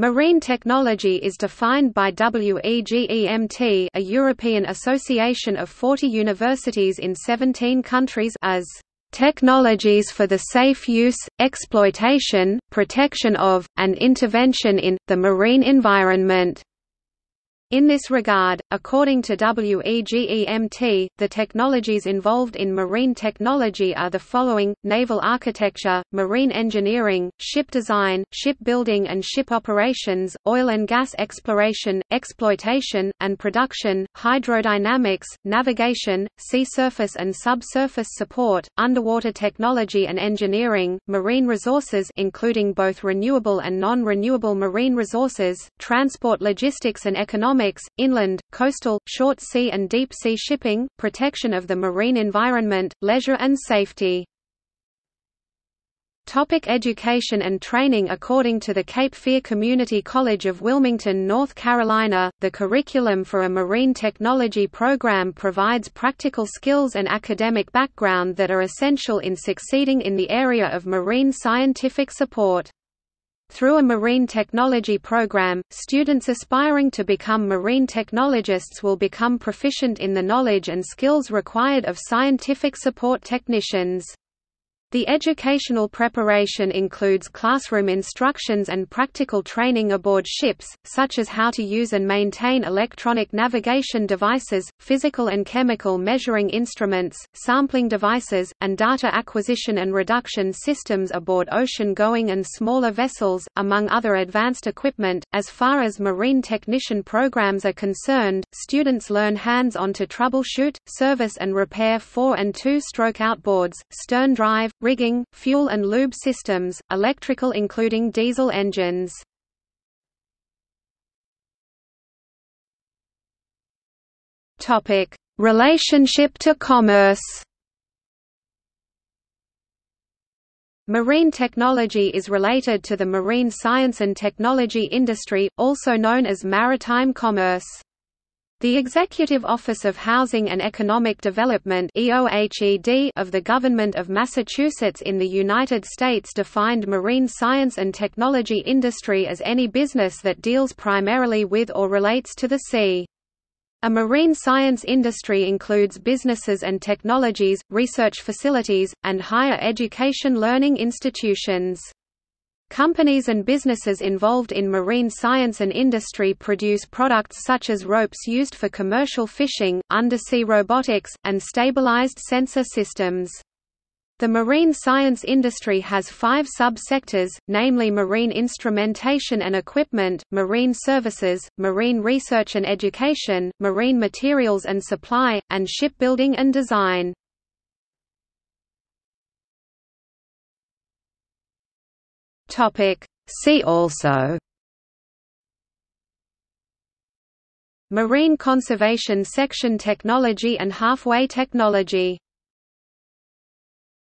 Marine technology is defined by WEGEMT, a European association of 40 universities in 17 countries, as technologies for the safe use, exploitation, protection of, and intervention in, the marine environment. In this regard, according to WEGEMT, the technologies involved in marine technology are the following: naval architecture, marine engineering, ship design, shipbuilding and ship operations, oil and gas exploration, exploitation, and production, hydrodynamics, navigation, sea surface and subsurface support, underwater technology and engineering, marine resources including both renewable and non-renewable marine resources, transport logistics and economics, inland, coastal, short sea and deep sea shipping, protection of the marine environment, leisure and safety. Education and training. According to the Cape Fear Community College of Wilmington, North Carolina, the curriculum for a marine technology program provides practical skills and academic background that are essential in succeeding in the area of marine scientific support. Through a marine technology program, students aspiring to become marine technologists will become proficient in the knowledge and skills required of scientific support technicians. The educational preparation includes classroom instructions and practical training aboard ships, such as how to use and maintain electronic navigation devices, physical and chemical measuring instruments, sampling devices, and data acquisition and reduction systems aboard ocean-going and smaller vessels, among other advanced equipment. As far as marine technician programs are concerned, students learn hands-on to troubleshoot, service and repair 4- and 2-stroke outboards, stern drive, rigging, fuel and lube systems, electrical including diesel engines. Relationship to commerce. Marine technology is related to the marine science and technology industry, also known as maritime commerce. The Executive Office of Housing and Economic Development of the Government of Massachusetts in the United States defined marine science and technology industry as any business that deals primarily with or relates to the sea. A marine science industry includes businesses and technologies, research facilities, and higher education learning institutions. Companies and businesses involved in marine science and industry produce products such as ropes used for commercial fishing, undersea robotics, and stabilized sensor systems. The marine science industry has 5 sub-sectors, namely marine instrumentation and equipment, marine services, marine research and education, marine materials and supply, and shipbuilding and design. See also: Marine conservation section technology and halfway technology.